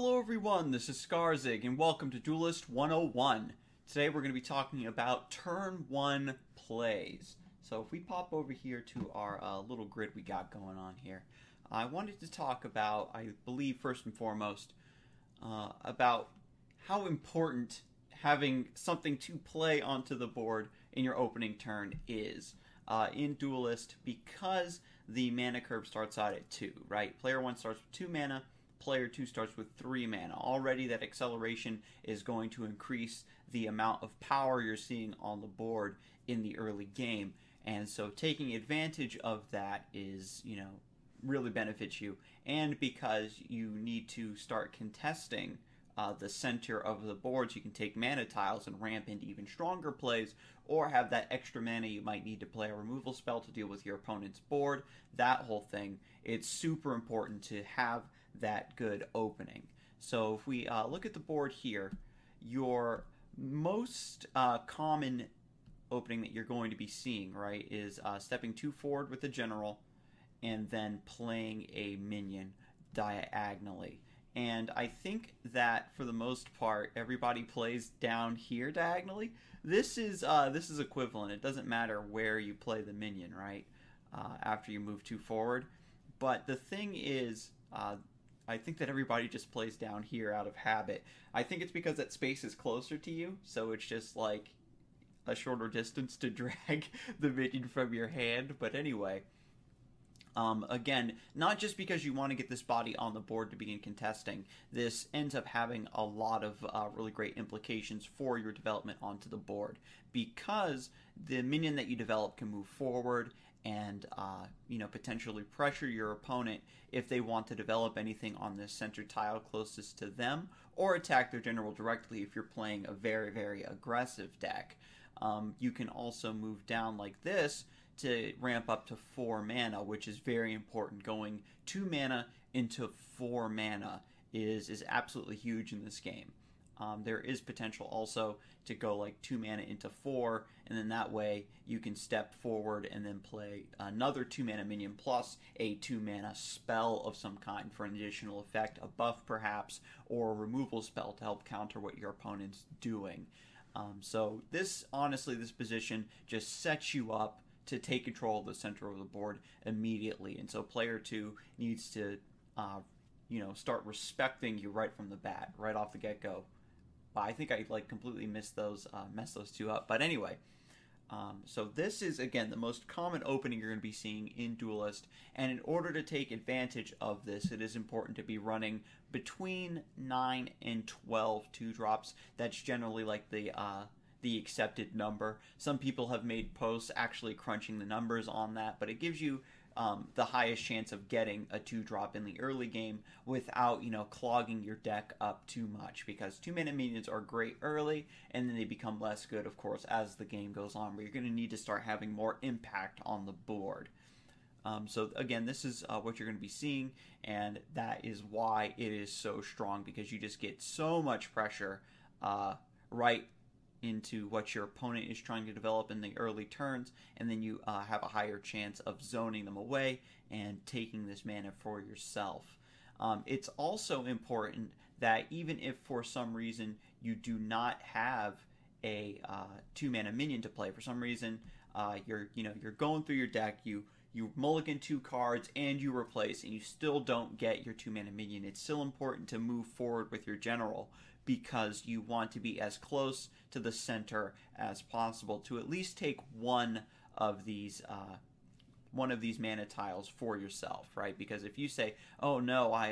Hello everyone, this is Scarzig and welcome to Duelyst 101. Today we're going to be talking about turn 1 plays. So if we pop over here to our little grid we got going on here, I wanted to talk about, I believe first and foremost, about how important having something to play onto the board in your opening turn is in Duelyst, because the mana curve starts out at 2, right? Player 1 starts with 2 mana. Player 2 starts with 3 mana. Already that acceleration is going to increase the amount of power you're seeing on the board in the early game. And so taking advantage of that is, you know, really benefits you. And because you need to start contesting the center of the board, so you can take mana tiles and ramp into even stronger plays, or have that extra mana you might need to play a removal spell to deal with your opponent's board, that whole thing. It's super important to have that good opening. So if we look at the board here, your most common opening that you're going to be seeing, right, is stepping 2 forward with the general and then playing a minion diagonally. And I think that for the most part everybody plays down here diagonally. This is equivalent. It doesn't matter where you play the minion, right, after you move 2 forward. But the thing is, I think that everybody just plays down here out of habit. I think it's because that space is closer to you, so it's just like a shorter distance to drag the minion from your hand. But anyway, again, not just because you want to get this body on the board to begin contesting. This ends up having a lot of really great implications for your development onto the board, because the minion that you develop can move forward and you know, potentially pressure your opponent if they want to develop anything on this center tile closest to them, or attack their general directly if you're playing a very, very aggressive deck. You can also move down like this to ramp up to 4 mana, which is very important. Going 2 mana into 4 mana is absolutely huge in this game. There is potential also to go like 2 mana into 4, and then that way you can step forward and then play another 2 mana minion plus a 2 mana spell of some kind for an additional effect, a buff perhaps, or a removal spell to help counter what your opponent's doing. So this, honestly, this position just sets you up to take control of the center of the board immediately. And so player 2 needs to you know, start respecting you right from the bat, right off the get-go. I think I like completely missed those, messed those two up. But anyway, so this is, again, the most common opening you're going to be seeing in Duelyst. And in order to take advantage of this, it is important to be running between 9 and 12 2-drops. That's generally like the accepted number. Some people have made posts actually crunching the numbers on that, but it gives you the highest chance of getting a 2-drop in the early game without, you know, clogging your deck up too much, because 2-mana minions are great early, and then they become less good, of course, as the game goes on, where you're going to need to start having more impact on the board. So again, this is what you're going to be seeing, and that is why it is so strong, because you just get so much pressure right into what your opponent is trying to develop in the early turns, and then you have a higher chance of zoning them away and taking this mana for yourself. It's also important that even if for some reason you do not have a 2-mana minion to play, for some reason you're going through your deck, you mulligan 2 cards and you replace, and you still don't get your 2-mana minion, it's still important to move forward with your general, because you want to be as close to the center as possible to at least take one of these mana tiles for yourself, right? Because if you say, "Oh no, I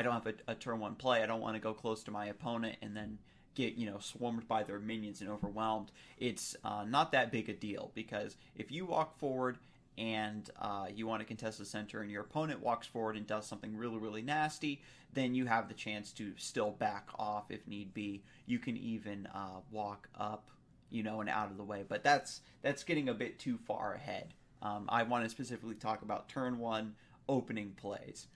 don't have a turn 1 play. I don't want to go close to my opponent," and then get, you know, swarmed by their minions and overwhelmed, it's not that big a deal, because if you walk forward and you want to contest the center and your opponent walks forward and does something really, really nasty, then you have the chance to still back off if need be. You can even walk up, you know, and out of the way, but that's getting a bit too far ahead. I want to specifically talk about turn 1 opening plays.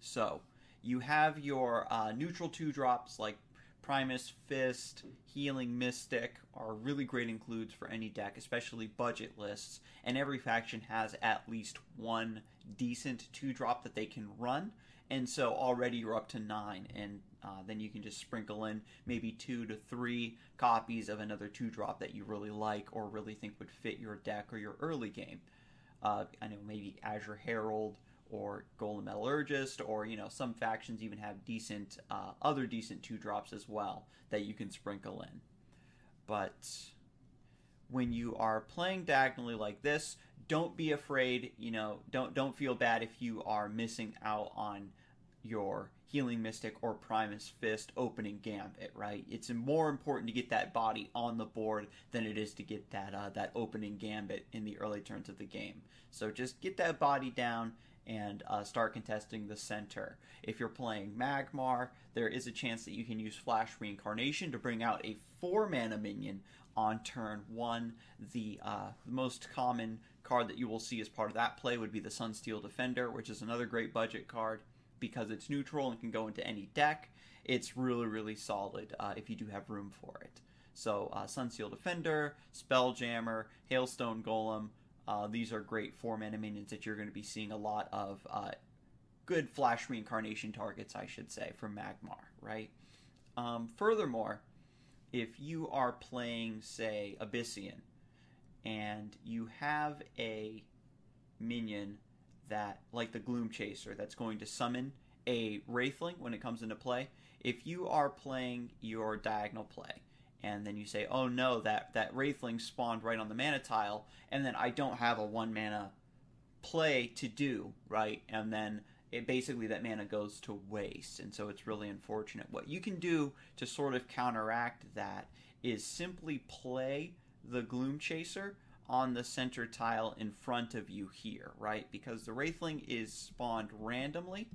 So you have your neutral 2-drops like Primus Fist, Healing Mystic are really great includes for any deck, especially budget lists, and every faction has at least one decent 2-drop that they can run, And so already you're up to 9, and then you can just sprinkle in maybe 2 to 3 copies of another 2-drop that you really like or really think would fit your deck or your early game. I know maybe Azure Herald or Golem Metallurgist, or some factions even have decent other decent 2-drops as well that you can sprinkle in. But when you are playing diagonally like this, don't be afraid, don't feel bad if you are missing out on your Healing Mystic or Primus Fist opening gambit, right? It's more important to get that body on the board than it is to get that that opening gambit in the early turns of the game. So just get that body down and start contesting the center. If you're playing Magmar, there is a chance that you can use Flash Reincarnation to bring out a 4-mana minion on turn 1. The most common card that you will see as part of that play would be the Sunsteel Defender, which is another great budget card because it's neutral and can go into any deck. It's really, really solid if you do have room for it. So Sunsteel Defender, Spelljammer, Hailstone Golem, these are great 4-mana minions that you're going to be seeing a lot of good Flash Reincarnation targets, I should say, from Magmar, right? Furthermore, if you are playing, say, Abyssian, and you have a minion that, like the Gloom Chaser, that's going to summon a Wraithling when it comes into play, if you are playing your diagonal play, and then you say, oh no, that Wraithling spawned right on the mana tile, and then I don't have a 1-mana play to do, right? And then basically that mana goes to waste, and so it's really unfortunate. What you can do to sort of counteract that is simply play the Gloom Chaser on the center tile in front of you here, right? Because the Wraithling is spawned randomly,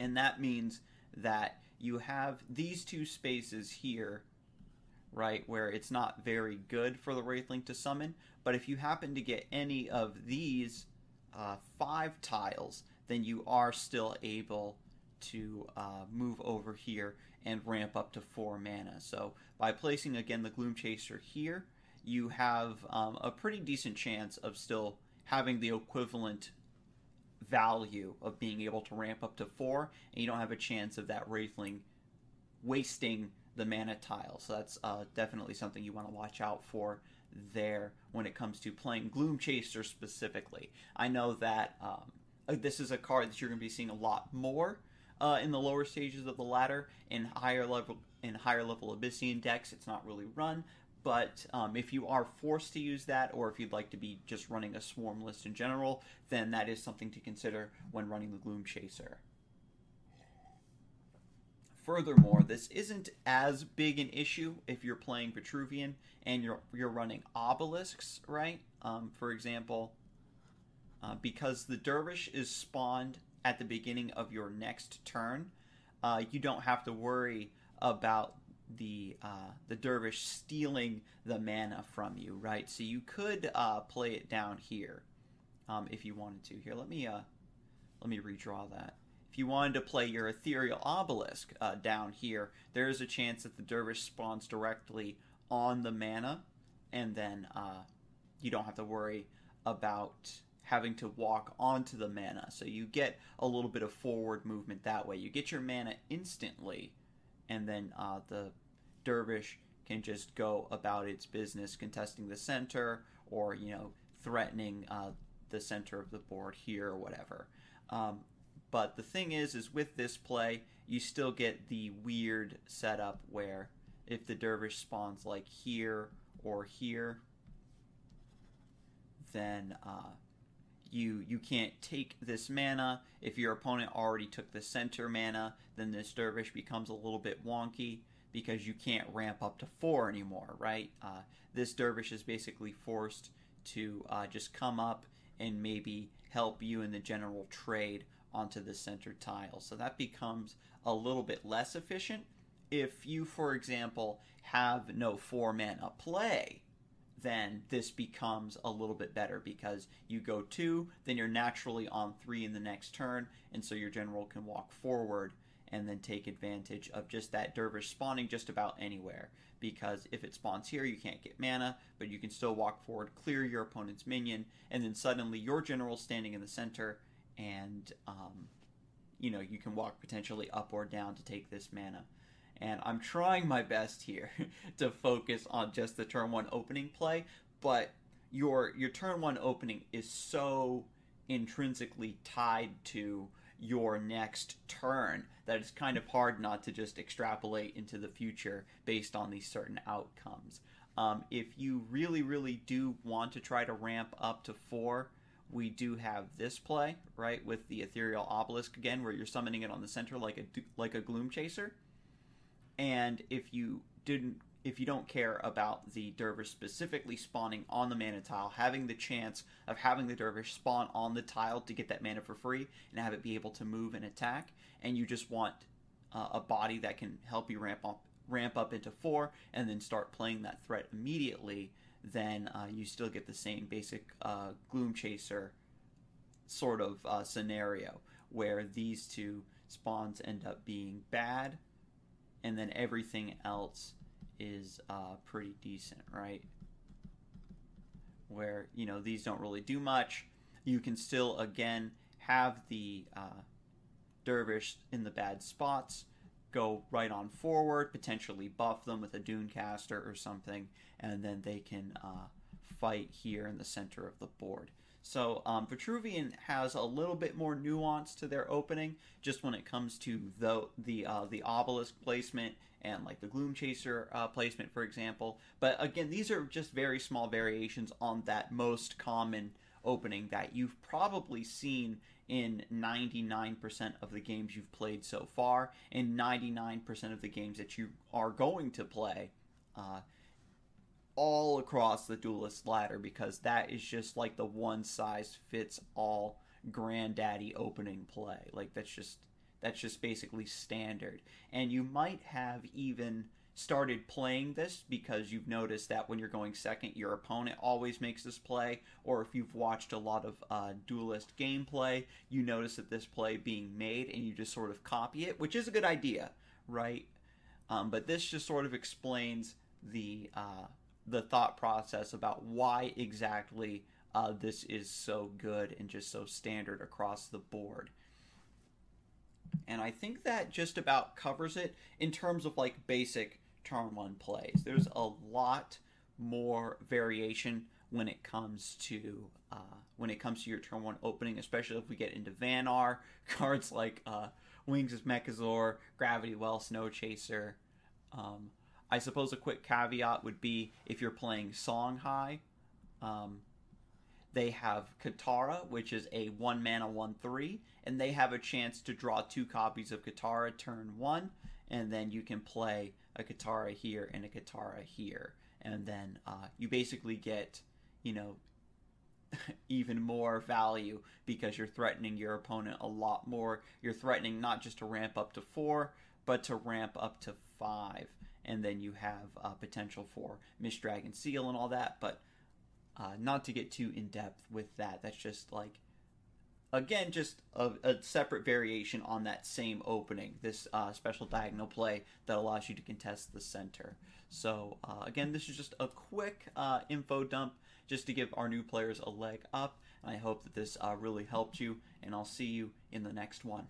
and that means that you have these 2 spaces here, right, where it's not very good for the Wraithling to summon. But if you happen to get any of these 5 tiles, then you are still able to move over here and ramp up to 4 mana. So by placing, again, the Gloom Chaser here, you have a pretty decent chance of still having the equivalent value of being able to ramp up to 4, and you don't have a chance of that Wraithling wasting the mana tile. So that's definitely something you want to watch out for there when it comes to playing Gloom Chaser specifically. I know that this is a card that you're going to be seeing a lot more in the lower stages of the ladder. In higher level Abyssian decks, it's not really run. But if you are forced to use that, or if you'd like to be just running a swarm list in general, then that is something to consider when running the Gloom Chaser. Furthermore, this isn't as big an issue if you're playing Vitruvian and you're running Obelisks, right? For example, because the Dervish is spawned at the beginning of your next turn, you don't have to worry about the Dervish stealing the mana from you, right? So you could play it down here if you wanted to. Here, let me redraw that. If you wanted to play your Ethereal Obelisk down here, there is a chance that the Dervish spawns directly on the mana, and then you don't have to worry about having to walk onto the mana. So you get a little bit of forward movement that way. You get your mana instantly, and then the Dervish can just go about its business contesting the center or, threatening the center of the board here or whatever. But the thing is with this play, you still get the weird setup where if the Dervish spawns like here or here, then You can't take this mana. If your opponent already took the center mana, then this Dervish becomes a little bit wonky because you can't ramp up to 4 anymore, right? This Dervish is basically forced to just come up and maybe help you in the general trade onto the center tile. So that becomes a little bit less efficient. If you, for example, have no 4-mana play, then this becomes a little bit better because you go 2, then you're naturally on 3 in the next turn, and so your general can walk forward and then take advantage of just that Dervish spawning just about anywhere. Because if it spawns here, you can't get mana, but you can still walk forward, clear your opponent's minion, and then suddenly your general's standing in the center, and you know, you can walk potentially up or down to take this mana. And I'm trying my best here to focus on just the turn one opening play, but your turn one opening is so intrinsically tied to your next turn that it's kind of hard not to just extrapolate into the future based on these certain outcomes. If you really, really do want to try to ramp up to 4, we do have this play, right, with the Ethereal Obelisk again, where you're summoning it on the center like a Gloom Chaser. And if you don't care about the Dervish specifically spawning on the mana tile, having the chance of having the Dervish spawn on the tile to get that mana for free and have it be able to move and attack, and you just want a body that can help you ramp up into 4 and then start playing that threat immediately, then you still get the same basic Gloom Chaser sort of scenario where these two spawns end up being bad, and then everything else is pretty decent, right? Where, you know, these don't really do much. You can still, again, have the Dervish in the bad spots, go right on forward, potentially buff them with a Dune Caster or something, and then they can fight here in the center of the board. So Vitruvian has a little bit more nuance to their opening, just when it comes to the Obelisk placement and like the Gloom Chaser placement, for example. But again, these are just very small variations on that most common opening that you've probably seen in 99% of the games you've played so far, and 99% of the games that you are going to play all across the Duelyst ladder, because that is just like the one-size-fits-all granddaddy opening play. Like that's just basically standard. And you might have even started playing this because you've noticed that when you're going second, your opponent always makes this play, or if you've watched a lot of Duelyst gameplay, you notice that this play being made and you just sort of copy it, which is a good idea, right? But this just sort of explains the thought process about why exactly this is so good and just so standard across the board. And I think that just about covers it in terms of like basic turn one plays. There's a lot more variation when it comes to your turn one opening, especially if we get into Vanar cards like Wings of Mechazor, Gravity Well, Snow Chaser. I suppose a quick caveat would be if you're playing Songhai, they have Katara, which is a 1-mana 1/3, and they have a chance to draw 2 copies of Katara turn 1, and then you can play a Katara here and a Katara here, and then you basically get, you know, even more value because you're threatening your opponent a lot more. You're threatening not just to ramp up to 4, but to ramp up to 5. And then you have potential for Misdragon Seal and all that, but not to get too in-depth with that. That's just like, again, just a separate variation on that same opening, this special diagonal play that allows you to contest the center. So again, this is just a quick info dump just to give our new players a leg up, and I hope that this really helped you, and I'll see you in the next one.